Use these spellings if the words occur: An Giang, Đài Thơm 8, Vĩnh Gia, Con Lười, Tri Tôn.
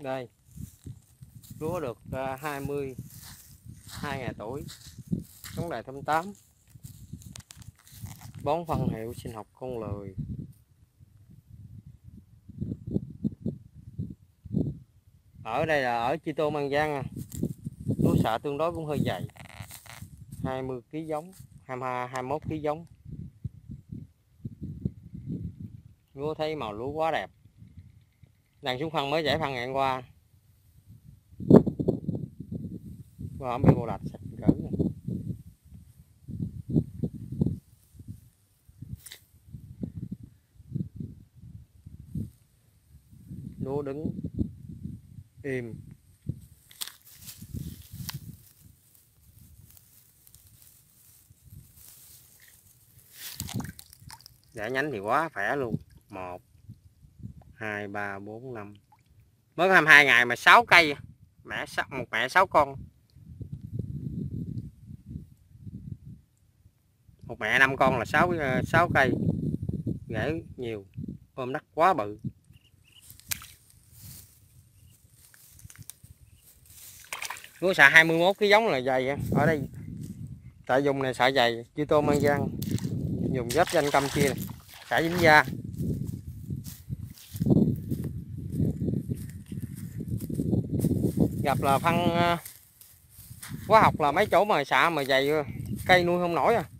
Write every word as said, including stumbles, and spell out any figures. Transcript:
Đây, lúa được hai mươi hai ngày tuổi, giống Đài Thơm tám, bón phân hiệu sinh học Con Lười. Ở đây là ở Tri Tôn An Giang, lúa xạ tương đối cũng hơi dày, hai mươi ki lô gam giống, hai mươi hai, hai mươi mốt ki lô gam giống. Lúa thấy màu lúa quá đẹp. Đàn xuống phân mới giải phân ngày hôm qua. Qua ổng bị bồ đạch sạch cỡ này. Lúa đứng im. Giải nhánh thì quá khỏe luôn. một, hai, ba, bốn, năm. Mới có hai mươi hai ngày mà sáu cây. Mẹ một mẹ sáu con. Một mẹ năm con là sáu cây. Rễ nhiều. Ôm đất quá bự. Lúa xạ hai mươi mốt cái giống là dày. Ở đây tại vùng này xạ dày. Tri Tôn An Giang, dùng giáp danh Campuchia này, xả Vĩnh Gia. Gặp là phân hóa học là mấy chỗ mà xạ mà dày cây nuôi không nổi à.